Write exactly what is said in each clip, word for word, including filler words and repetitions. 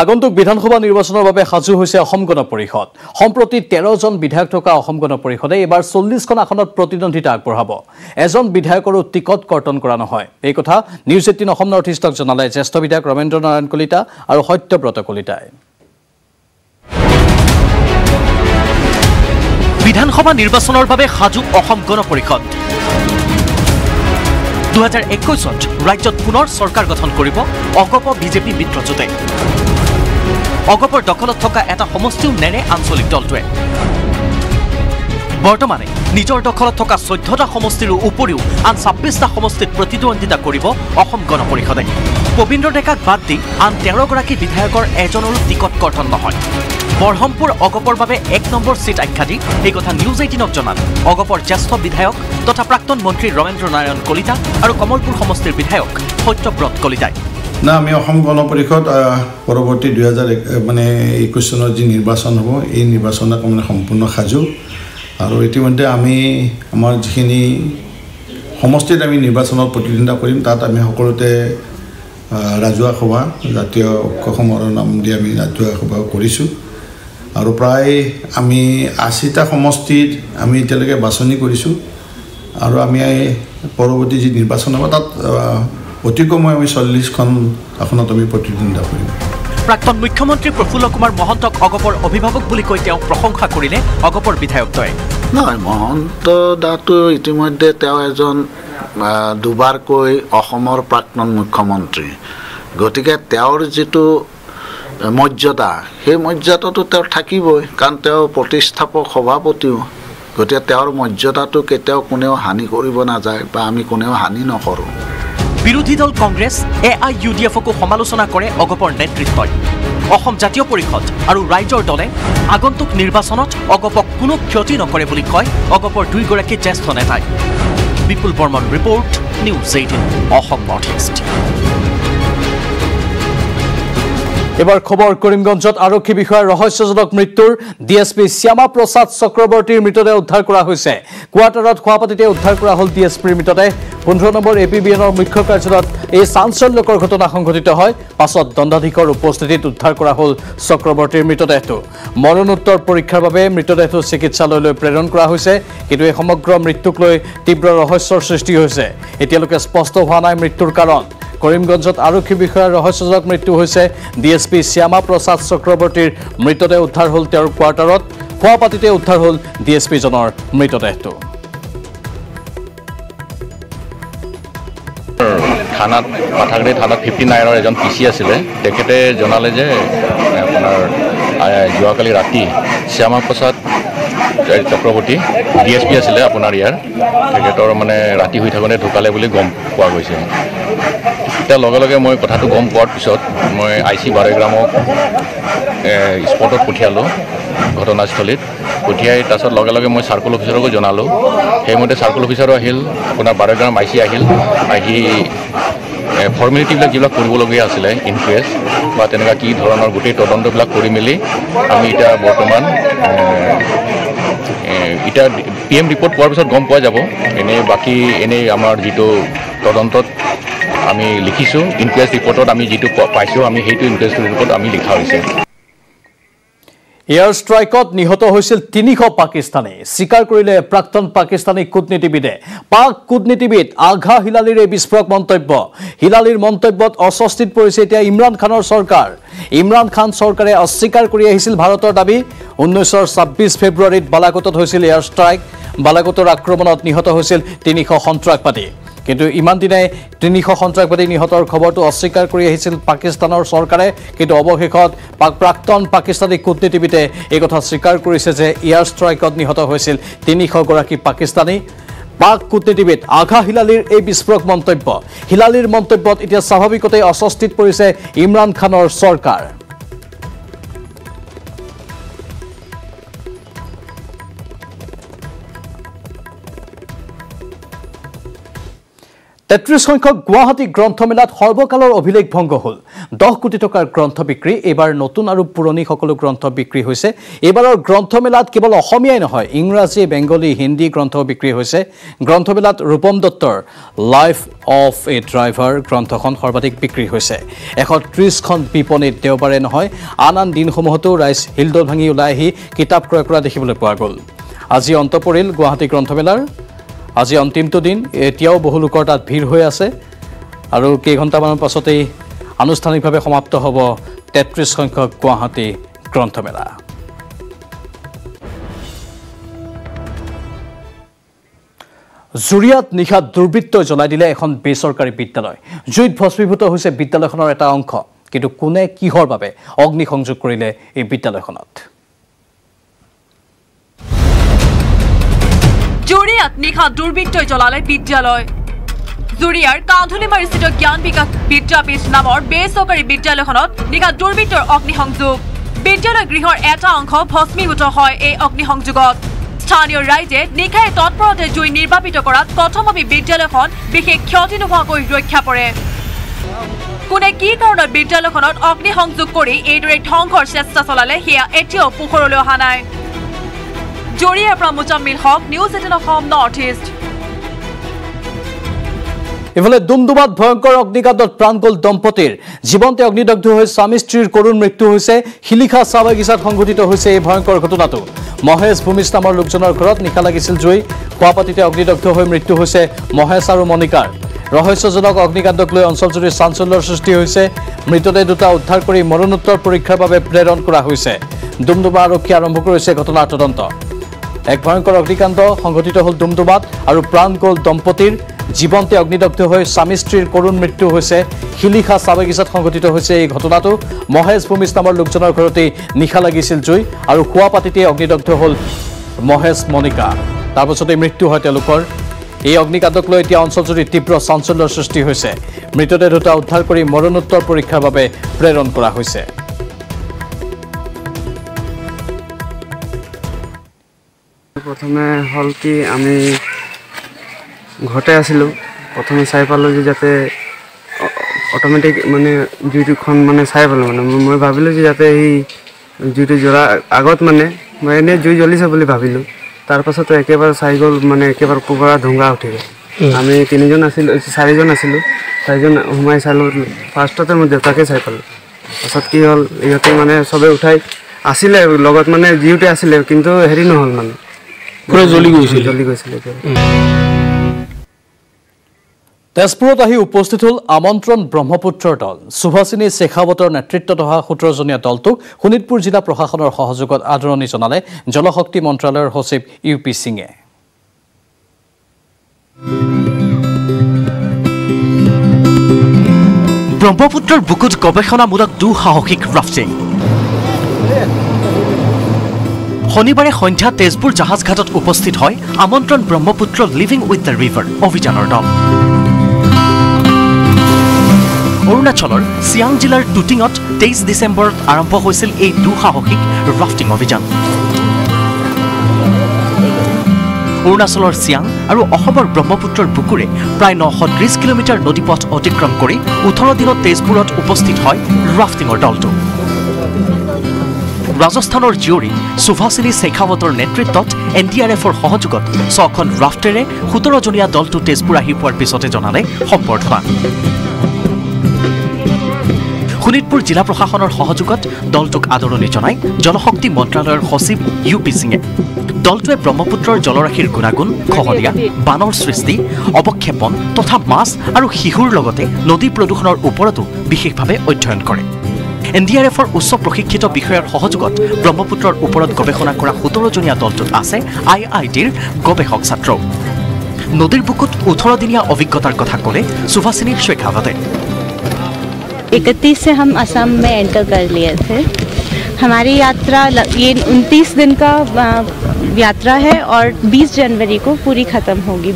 আগন্তুক বিধানসভা নিৰ্বাচনৰ বাবে হাজু হৈছে অসম গণ পৰিষদ সম্প্ৰতি তেৰ জন বিধায়ক থকা অসম গণ পৰিষদে এবাৰ চল্লিশ খন আসনত প্ৰতিদ্বন্দ্বিতা আগবঢ়াব এজন বিধায়কৰ টিকট কৰ্তন কৰা নহয় এই কথা নিউজ এইটিন অসম নৰ্থ ইষ্টক জনালে জ্যেষ্ঠ বিধায়ক ৰমেন্দ্ৰ নাৰায়ন কলিতা আৰু সত্যব্ৰত কলিতাই বিধানসভা নিৰ্বাচনৰ বাবে হাজু অসম গণ পৰিষদ দুই হাজাৰ একৈছত ৰাজ্যত পুনৰ চৰকাৰ গঠন কৰিব অগপ বিজেপি মিত্ৰজোঁটে অগপৰ দখলত থকা এটা সমষ্টিও নেৰে আঞ্চলিক দলটোৱে বৰ্তমানে নিজৰ দখলত থকা চৈধ্যটা সমষ্টিৰ উপৰিও আন ছাব্বিশটা সমষ্টিত প্ৰতিদ্বন্দ্বিতা কৰিব অসম গণ পৰিষদে পবিন্দ্ৰ ডেকাক বাদ দি আন তেৰ গৰাকী বিধায়কৰ এজনৰো টিকট কৰ্তন নহয় বৰহমপুৰ অগপৰ বাবে এক নম্বৰ সিট আখ্যা দি এই কথা নিউজ এইটিনক জনালে অগপৰ জ্যেষ্ঠ বিধায়ক তথা প্ৰাক্তন মন্ত্ৰী ৰমেন্দ্ৰ নাৰায়ণ কলিতা আৰু কমলপুৰ সমষ্টিৰ বিধায়ক সত্যব্ৰত কলিতাই না আমি অসম গণ পৰিষদ পৰৱৰ্তী দুই হাজাৰ একৈশ মানে একৈশ চনৰ যি নিৰ্বাচন হ'ব এই নিৰ্বাচনক আমি সম্পূৰ্ণ সাজু আৰু ইতিমধ্যে আমি আমাৰ যিখিনি সমষ্টিত আমি নিৰ্বাচনত প্ৰতিদ্বন্দ্বিতা কৰিম তাত আমি সকলোতে ৰাজহুৱা সভা জাতীয় ঐক্য সমাৰোহৰ নাম দি আমি ৰাজহুৱা সভা কৰিছোঁ আৰু প্ৰায় আমি আশীটা সমষ্টিত আমি এতিয়ালৈকে বাছনি কৰিছোঁ আৰু আমি পৰৱৰ্তী যি নিৰ্বাচন হ'ব তাত অতিকমে আমি চল্লিশ খন আসনত আমি প্ৰতিদ্বন্দ্বিতা কৰিম প্ৰাক্তন মুখ্যমন্ত্ৰী প্ৰফুল্ল কুমাৰ মহন্তক অগপৰ অভিভাৱক বুলি কৈ তেওঁ প্ৰশংসা কৰিলে অগপৰ বিধায়কদ্বয়ে নহয় মহন্ত দাটো ইতিমধ্যে তেওঁ এজন দুবাৰকৈ অসমৰ প্ৰাক্তন মুখ্যমন্ত্ৰী গতিকে তেওঁৰ যিটো মৰ্যাদা সেই মৰ্যাদাটো তেওঁ থাকিবই কাৰণ তেওঁ প্ৰতিষ্ঠাপক সভাপতিও গতিকে তেওঁৰ মৰ্যাদাটো কেতিয়াও কোনেও হানি কৰিব নাযায় বা আমি কোনেও হানি নকৰোঁ বিৰোধী দল কংগ্ৰেছ এআইইউডিএফকো সমালোচনা কৰে অগপৰ নেতৃত্বই অসম জাতীয় পৰিষদ আৰু ৰাইজৰ দলে আগন্তুক নিৰ্বাচনত অগপক কোনো ক্ষতি নকৰে বুলি কয় অগপৰ দুই গৰাকী জ্যেষ্ঠ নেতাই Bipul Barman report news eighteen Assam north east এবাৰ খবৰ কৰিমগঞ্জত আৰক্ষী বিষয়াৰ ৰহস্যজনক মৃত্যুৰ ডিএছপি শ্যামা প্ৰসাদ চক্ৰৱৰ্তীৰ মৃতদেহ উদ্ধাৰ কৰা হৈছে কোৱাৰ্টাৰত খোৱাপাতিতে উদ্ধাৰ কৰা হ'ল ডিএছপিৰ মৃতদেহ পোন্ধৰ নম্বৰ এপিবিএনৰ মুখ্য কাৰ্যালয়ত এই চাঞ্চল্যকৰ ঘটনা সংঘটিত হয় পাছত দণ্ডাধীশৰ উপস্থিতিত উদ্ধাৰ কৰা হ'ল চক্ৰৱৰ্তীৰ মৃতদেহটো মৰণোত্তৰ পৰীক্ষাৰ বাবে মৃতদেহটো চিকিৎসালয়লৈ প্ৰেৰণ কৰা হৈছে কিন্তু এই সমগ্ৰ মৃত্যুক লৈ তীব্ৰ ৰহস্যৰ সৃষ্টি হৈছে এতিয়ালৈকে স্পষ্ট হোৱা নাই মৃত্যুৰ কাৰণ কৰিমগঞ্জত আৰক্ষী বিষয়াৰ ৰহস্যজনক মৃত্যু হৈছে ডিএছপি শ্যামা প্ৰসাদ চক্ৰৱৰ্তীৰ মৃতদেহ উদ্ধাৰ হ'ল তেওঁৰ কোৱাৰ্টাৰত খোৱাপাতিতে উদ্ধাৰ হ'ল ডিএছপিজনৰ মৃতদেহটো থানাত পাঠাগুৰি থানাত ফিফটি নাইনৰ এজন পি চি আছিলে তেখেতে জনালে যে আপোনাৰ যোৱাকালি ৰাতি Shyama Prasad Chakraborty D S P আছিলে আপোনাৰ ইয়াৰ তেখেতৰ মানে ৰাতি হৈ থাকোঁতে ঢুকালে বুলি গম পোৱা গৈছে তাৰ লগে লগে মই কথাটো গম পোৱাৰ পিছত মই আই চি বাৰৈগ্ৰামক স্পটত পঠিয়ালোঁ ঘটনাস্থলীত পঠিয়াই তাৰপিছত লগে লগে মই চাৰ্কল অফিচাৰকো জনালোঁ সেইমতে চাৰ্কল অফিচাৰো আহিল আপোনাৰ বাৰৈগ্ৰাম আই চি আহিল আহি ফৰ্মেলিটিবিলাক যিবিলাক কৰিবলগীয়া আছিলে ইনকুৱেষ্ট বা তেনেকুৱা কি ধৰণৰ গোটেই তদন্তবিলাক কৰি মেলি আমি এতিয়া বৰ্তমান এটা পি এম ৰিপৰ্ট পোৱাৰ পিছত গম পোৱা যাব এনেই বাকী এনেই আমাৰ যিটো তদন্তত আমি লিখিছোঁ ইনকুৱেষ্ট ৰিপৰ্টত আমি যিটো পাইছোঁ আমি সেইটো ইনকুৱেষ্ট ৰিপৰ্ট আমি লিখা হৈছে এয়াৰ স্ট্ৰাইকত নিহত হৈছিল তিনিশ পাকিস্তানী স্বীকাৰ কৰিলে প্ৰাক্তন পাকিস্তানী কূটনীতিবিদে পাক কূটনীতিবিদ আঘা হিলালিৰ এই বিস্ফোৰক মন্তব্য হিলালিৰ মন্তব্যত অস্বস্তিত পৰিছে এতিয়া ইমৰান খানৰ চৰকাৰ ইমৰান খান চৰকাৰে অস্বীকাৰ কৰি আহিছিল ভাৰতৰ দাবী উনৈশৰ ছাব্বিশ ফেব্ৰুৱাৰীত বালাকোটত হৈছিল এয়াৰ স্ট্ৰাইক বালাকোটৰ আক্ৰমণত নিহত হৈছিল তিনিশ সন্ত্ৰাসবাদী কিন্তু ইমান দিনে তিনিশ সন্ত্ৰাসবাদী নিহতৰ খবৰটো অস্বীকাৰ কৰি আহিছিল পাকিস্তানৰ চৰকাৰে কিন্তু অৱশেষত প্ৰাক্তন পাকিস্তানী কূটনীতিবিদে এই কথা স্বীকাৰ কৰিছে যে এয়াৰ ষ্ট্ৰাইকত নিহত হৈছিল তিনিশ গৰাকী পাকিস্তানী পাক কূটনীতিবিদ আঘা হিলালিৰ এই বিস্ফোৰক মন্তব্য হিলালিৰ মন্তব্যত এতিয়া স্বাভাৱিকতে অস্বস্তিত পৰিছে ইমৰান খানৰ চৰকাৰ তেত্ৰিশ সংখ্যক গুৱাহাটী গ্ৰন্থমেলাত সৰ্বকালৰ অভিলেখ ভংগ হ'ল। দহ কোটি টকাৰ গ্ৰন্থ বিক্ৰী। এবাৰ নতুন আৰু পুৰণি সকলো গ্ৰন্থ বিক্ৰী হৈছে। এবাৰৰ গ্ৰন্থমেলাত কেৱল অসমীয়াই নহয়, ইংৰাজী, বেংগলী, হিন্দী গ্ৰন্থ বিক্ৰী হৈছে। গ্ৰন্থমেলাত ৰূপম দত্তৰ লাইফ অফ এ ড্ৰাইভাৰ গ্ৰন্থখন সৰ্বাধিক বিক্ৰী হৈছে। এশ ত্ৰিশখন বিপণীত দেওবাৰে নহয় আন আন দিনসমূহতো ৰাইজ হিলদল ভাঙি ওলাই আহি কিতাপ ক্ৰয় কৰা দেখিবলৈ পোৱা গ'ল। আজি অন্ত পৰিল গুৱাহাটী গ্ৰন্থমেলাৰ। আজি অন্তিমটো দিন, এতিয়াও বহু লোকৰ তাত ভিৰ হৈ আছে আৰু কেইঘণ্টামানৰ পাছতেই আনুষ্ঠানিকভাৱে সমাপ্ত হ'ব তেত্ৰিশ সংখ্যক গুৱাহাটী গ্ৰন্থমেলা। জুৰিয়াত নিশা দুৰ্বৃত্তই জ্বলাই দিলে এখন বেচৰকাৰী বিদ্যালয়। জুইত ভস্মীভূত হৈছে বিদ্যালয়খনৰ এটা অংশ, কিন্তু কোনে কিহৰ বাবে অগ্নিসংযোগ কৰিলে এই বিদ্যালয়খনত? জুৰিয়াত নিশা দুৰ্বৃত্তই জ্বলালে বিদ্যালয়। জুৰিয়াৰ কান্ধুলিমাৰীস্থিত জ্ঞান বিকাশ বিদ্যাপীঠ নামৰ বেচৰকাৰী বিদ্যালয়খনত নিশা দুৰ্বৃত্তৰ অগ্নিসংযোগ। বিদ্যালয় গৃহৰ এটা অংশ ভস্মীভূত হয় এই অগ্নিসংযোগত। স্থানীয় ৰাইজে নিশাই তৎপৰতে জুই নিৰ্বাপিত কৰাত কথমপি বিদ্যালয়খন বিশেষ ক্ষতি নোহোৱাকৈ ৰক্ষা পৰে। কোনে কি কাৰণত বিদ্যালয়খনত অগ্নিসংযোগ কৰি এইদৰে ধ্বংসৰ চেষ্টা চলালে সেয়া এতিয়াও পোহৰলৈ অহা নাই। জৰিয়াৰ পৰা Muzammil Haque, news eighteen Assam north east. ইফালে ডুমডুমাত ভয়ংকৰ অগ্নিকাণ্ডত প্ৰাণ গ'ল দম্পতীৰ। জীৱন্তে অগ্নিদগ্ধ হৈ স্বামী স্ত্ৰীৰ কৰুণ মৃত্যু হৈছে। শিলিখা চাহ বাগিচাত সংঘটিত হৈছে এই ভয়ংকৰ ঘটনাটো। মহেশ ভূমিজ নামৰ লোকজনৰ ঘৰত নিশা লাগিছিল জুই। খোৱাপাতিতে অগ্নিদগ্ধ হৈ মৃত্যু হৈছে মহেশ আৰু মণিকাৰ। ৰহস্যজনক অগ্নিকাণ্ডক লৈ অঞ্চলজুৰি চাঞ্চল্যৰ সৃষ্টি হৈছে। মৃতদেহ দুটা উদ্ধাৰ কৰি মৰণোত্তৰ পৰীক্ষাৰ বাবে প্ৰেৰণ কৰা হৈছে। ডুমডুমা আৰক্ষী আৰম্ভ কৰিছে ঘটনাৰ তদন্ত। এক ভয়ংকৰ অগ্নিকাণ্ড সংঘটিত হ'ল ডুমডুমাত আৰু প্ৰাণ গ'ল দম্পতীৰ। জীৱন্তে অগ্নিদগ্ধ হৈ স্বামী স্ত্ৰীৰ কৰুণ মৃত্যু হৈছে। শিলিখা চাহ বাগিচাত সংঘটিত হৈছে এই ঘটনাটো। মহেশ ভূমিজ নামৰ লোকজনৰ ঘৰতেই নিশা লাগিছিল জুই আৰু খোৱা পাতিতে অগ্নিদগ্ধ হ'ল মহেশ মণিকা। তাৰ পাছতেই মৃত্যু হয় তেওঁলোকৰ। এই অগ্নিকাণ্ডক লৈ এতিয়া অঞ্চলজুৰি তীব্ৰ চাঞ্চল্যৰ সৃষ্টি হৈছে। মৃতদেহ দুটা উদ্ধাৰ কৰি মৰণোত্তৰ পৰীক্ষাৰ বাবে প্ৰেৰণ কৰা হৈছে। প্রথমে হল কি আমি ঘরতে আসিল, প্রথমে চাই পালো যে যাতে অটোমেটিক মানে জুইটুখন মানে চাই পালো, মানে মই ভাবিলো যে যাতে এই জুইটো জ্বলা আগত মানে মই এনে জুই জ্বলিছে বলে ভাবিলো। তারপাছত একেবারে চাই গল মানে একেবারে পুরা ধুঙ্গা উঠি গেল। আমি তিনজন আসিল, চারিজন আসিল, চারিজন সোমাই চালো। ফার্স্টতে মই দেউতাকে চাই পালো। পাছত কি হল ইহতে মানে সবে উঠাই আসিলে লগত মানে জুইটে আসিলে, কিন্তু হেৰি নহল মানে তেজপুৰত আহি উপস্থিত হল আমন্ত্ৰণ ব্ৰহ্মপুত্ৰৰ দল। সুভাষিনী শেখাৱতৰ নেতৃত্বত অহা সোতৰজনীয়া দলটোক শোণিতপুৰ জিলা প্ৰশাসনৰ সহযোগত আদৰণি জনালে জলশক্তি মন্ত্ৰালয়ৰ সচিব ইউ পি সিঙে। ব্ৰহ্মপুত্ৰৰ বুকুত গৱেষণামূলক দুঃসাহসিক ৰাফটিং। শনিবাৰে সন্ধ্যা তেজপুৰ জাহাজ ঘাটত উপস্থিত হয় আমন্ত্ৰণ Brahmaputra living with the river অভিযানৰ দল। অৰুণাচলৰ চিয়াং জিলাৰ টুটিঙত তেইছ ডিচেম্বৰত আৰম্ভ হৈছিল এই দুঃসাহসিক ৰাফটিং অভিযান। অৰুণাচলৰ চিয়াং আৰু অসমৰ ব্ৰহ্মপুত্ৰৰ বুকুৰে প্ৰায় নশ ত্ৰিছ কিলোমিটাৰ নদীপথ অতিক্ৰম কৰি ওঠৰ দিনত তেজপুৰত উপস্থিত হয় ৰাফটিঙৰ দলটো। ৰাজস্থানৰ জিয়ৰী সুভাষিনী শেখাৱতৰ নেতৃত্বত এন ডি আৰ এফৰ সহযোগত ছখন ৰাফ্টেৰে সোতৰজনীয়া দলটো তেজপুৰ আহি পোৱাৰ পিছতে জনালে সম্বৰ্ধনা। শোণিতপুৰ জিলা প্ৰশাসনৰ সহযোগত দলটোক আদৰণি জনাই জলশক্তি মন্ত্ৰালয়ৰ সচিব ইউ পি সিঙে। দলটোৱে ব্ৰহ্মপুত্ৰৰ জলৰাশিৰ গুণাগুণ, খহলীয়া, বানৰ সৃষ্টি, অৱক্ষেপণ তথা মাছ আৰু শিশুৰ লগতে নদী প্ৰদূষণৰ ওপৰতো বিশেষভাৱে অধ্যয়ন কৰে। এন ডি আৰ এফৰ উচ্চ প্ৰশিক্ষিত বিষয়াৰ সহযোগত ব্ৰহ্মপুত্ৰৰ ওপৰত গৱেষণা কৰা সোতৰজনীয়া দলটোত আছে আই আই টিৰ গৱেষক ছাত্ৰ। নদীৰ বুকুত ওঠৰ দিনীয়া অভিজ্ঞতাৰ কথা ক'লে সুভাষিনী শেখাৱতে। इकतीस से हम असम में एंटर कर लिए थे। हमारी यात्रा ये उनतीस दिन का यात्रा है और बीस जनवरी को पूरी ख़त्म होगी।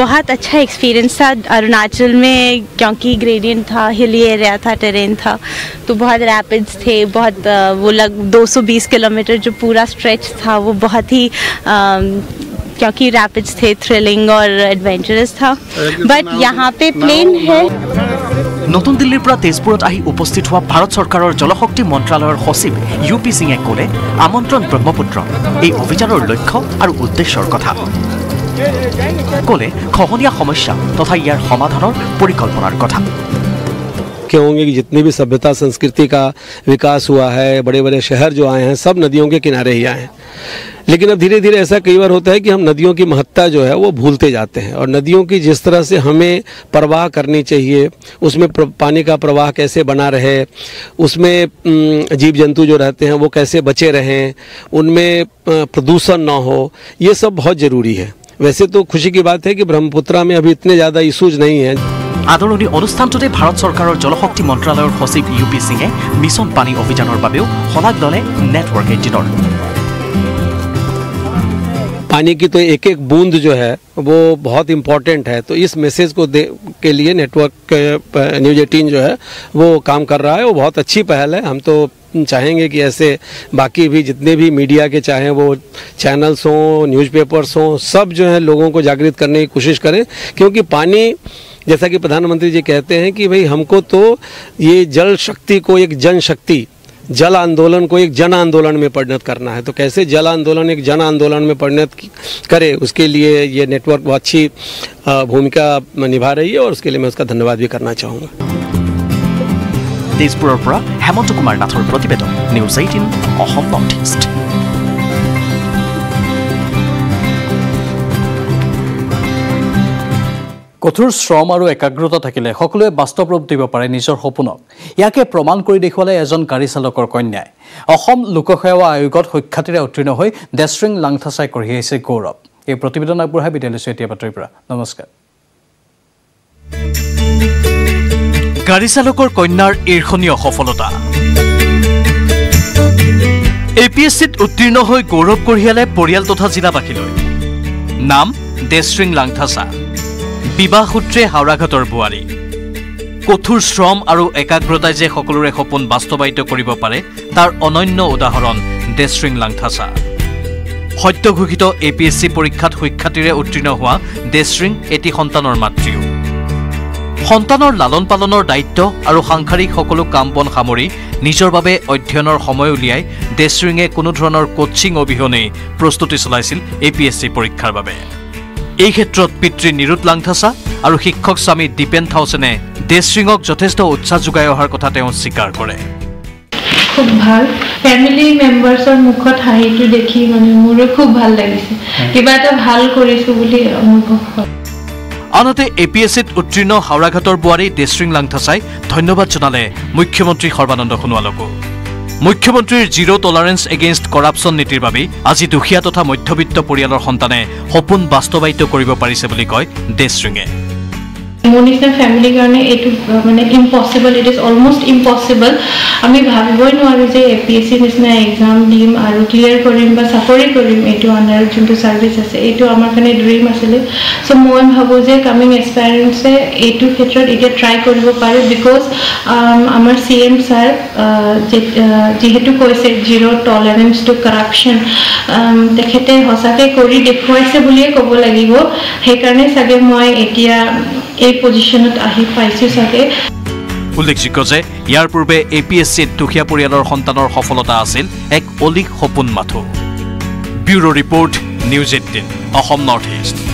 बहुत अच्छा एक्सपीरियंस था अरुणाचल में, क्योंकि ग्रेडियंट था, हिली एरिया था, टेरेन था, तो बहुत रैपिड्स थे, बहुत वो लग दो सौ बीस किलोमीटर जो पूरा स्ट्रेच था वो बहुत ही आ, क्योंकि रैपिड्स थे, थ्रिलिंग और एडवेंचरस था। बट यहाँ पे प्लेन है। नतुन दिल्लीर पर तेजपुर आही उपस्थित हुआ भारत सरकार जलशक्ति मंत्रालयर सचिव यू पी सिंह कले आमंत्रण ब्रह्मपुत्र এই অভিযানৰ লক্ষ্য আৰু উদ্দেশ্যৰ কথা কলে খহनिया समस्या तथा ইয়াৰ সমাধানৰ পৰিকল্পনাৰ কথা। के होंगे कि जितनी भी सभ्यता संस्कृति का विकास हुआ है, बड़े बड़े शहर जो आए हैं, सब नदियों के किनारे ही आए हैं। लेकिन अब धीरे धीरे ऐसा कई बार होता है कि हम नदियों की महत्ता जो है वो भूलते जाते हैं, और नदियों की जिस तरह से हमें प्रवाह करनी चाहिए, उसमें पानी का प्रवाह कैसे बना रहे, उसमें जीव जंतु जो रहते हैं वो कैसे बचे रहें, उनमें प्रदूषण ना हो, ये सब बहुत ज़रूरी है। वैसे तो खुशी की बात है कि ब्रह्मपुत्रा में अभी इतने ज़्यादा इशूज नहीं हैं। आदरणीय अनुष्ठानते भारत सरकार जलशक्ति मंत्रालयर सचिव यू पी सिंह मिशन पानी अभियान शलाग लले नेटवर्क इंजिनियर। पानी की तो एक एक बूंद जो है वो बहुत इम्पोर्टेंट है, तो इस मैसेज को दे के लिए नेटवर्क न्यूज एटीन जो है वो काम कर रहा है। वो बहुत अच्छी पहल है। हम तो चाहेंगे कि ऐसे बाकी भी जितने भी मीडिया के चाहे वो चैनल्स हों, न्यूज़पेपर्स हों, सब जो है लोगों को जागृत करने की कोशिश करें, क्योंकि पानी जैसा कि प्रधानमंत्री जी कहते हैं कि भाई हमको तो ये जल शक्ति को एक जन शक्ति, जल आंदोलन को एक जन आंदोलन में परिणत करना है। तो कैसे जल आंदोलन एक जन आंदोलन में परिणत करे, उसके लिए ये नेटवर्क बहुत अच्छी भूमिका निभा रही है, और उसके लिए मैं उसका धन्यवाद भी करना चाहूँगा। तेजपुर पर हेमंत कुमार नाथर प्रतिवेदन, news eighteen Assam north east. কঠোৰ শ্ৰম আৰু একাগ্ৰতা থাকিলে সকলোৱে বাস্তৱ ৰূপ দিব পাৰে নিজৰ সপোনক। ইয়াকে প্ৰমাণ কৰি দেখুৱালে এজন গাড়ী চালকৰ কন্যাই। অসম লোকসেৱা আয়োগত শিক্ষাৰ্থীৰে উত্তীৰ্ণ হৈ ডেষ্ট্ৰিং লাংথাচাই কৰি আহিছে গৌৰৱ। এই প্ৰতিবেদন আগবঢ়াই বিদ্যালয়ৰ এতিয়া বাতৰিৰ পৰা। নমস্কাৰ। গাড়ী চালকৰ কন্যাৰ ঈৰ্ষণীয় সফলতা। এপিএছচিত উত্তীৰ্ণ হৈ গৌৰৱ কঢ়িয়ালে পৰিয়াল তথা জিলাবাসীলৈ। নাম ডেষ্ট্ৰিং লাংথাচা। বিবাহ সূত্ৰে হাওড়াঘাটৰ বুৱাৰী। কঠোৰ শ্ৰম আৰু একাগ্ৰতাই যে সকলোৰে সপোন বাস্তৱায়িত কৰিব পাৰে তাৰ অনন্য উদাহৰণ ডেষ্ট্ৰিং লাংথাচা। সত্য ঘোষিত এপিএছচি পৰীক্ষাত শিক্ষাৰ্থীৰে উত্তীৰ্ণ হোৱা ডেষ্ট্ৰিং এটি সন্তানৰ মাতৃও। সন্তানৰ লালন পালনৰ দায়িত্ব আৰু সাংসাৰিক সকলো কাম বন সামৰি নিজৰ বাবে অধ্যয়নৰ সময় উলিয়াই ডেষ্ট্ৰিঙে কোনো ধৰণৰ কোচিং অবিহনে প্ৰস্তুতি চলাইছিল এপিএছচি পৰীক্ষাৰ বাবে। এই ক্ষেত্ৰত পিতৃ নিৰুত লাংথাচা আৰু শিক্ষক স্বামী দীপেন থাউচেনে ডেষ্ট্ৰিঙক যথেষ্ট উৎসাহ যোগাই অহাৰ কথা তেওঁ স্বীকাৰ কৰে। খুব ভাল ফ্যামিলি মেম্বাৰসৰ মুখত হাঁহিটো দেখি মানে মোৰ খুব ভাল লাগিছে, কিবা এটা ভাল কৰিছো বুলি অনুভৱ হয়। আনতে এপিএছচিত উত্তীৰ্ণ হাওৰাঘাটৰ বুৱাৰী ডেষ্ট্ৰিং লাংথাচাই ধন্যবাদ জনালে মুখ্যমন্ত্ৰী সৰ্বানন্দ সোণোৱালক। মুখ্যমন্ত্ৰীৰ জিৰ' টলাৰেন্স এগেইনষ্ট কৰাপশ্যন নীতিৰ বাবে আজি দুখীয়া তথা মধ্যবিত্ত পৰিয়ালৰ সন্তানে সপোন বাস্তৱায়িত কৰিব পাৰিছে বুলি কয় ডেষ্ট্ৰিঙে। মোৰ নিচিনা ফ্যামিলিৰ কাৰণে এটো মানে impossible, it is almost impossible. আমি ভাবিবই নোৱাৰোঁ যে এপিএছচি নিচিনা এক্সাম দিম আৰু ক্লিয়াৰ কৰিম বা চাকৰি কৰিম। এইটো আনৰ যোনটো সাৰ্ভিস আছে এইটো আমাৰ কাৰণে ড্ৰিম আছিলে। সো মই ভাবোঁ যে কামিং এক্সপেৰিয়েন্সে এইটো ক্ষেত্ৰত এটা ট্ৰাই কৰিব পাৰোঁ, বিকজ আমাৰ সিএম স্যাৰ যিহেতু কৈছে জিৰ' টলাৰেন্স টু কৰাপশ্যন, তেখেতে হসাকে কৰি দেখুৱাইছে বুলিয়ে ক'ব লাগিব। সেইকাৰণে চাগে মই এতিয়া এই পজিশনত আহি পাইছো চাগে। উল্লেখযোগ্য যে ইয়াৰ পূৰ্বে এপিএছচিত দুখীয়া পৰিয়ালৰ সন্তানৰ সফলতা আছিল এক অলিক সপোন মাথো। Bureau' report, news eighteen, Assam north east.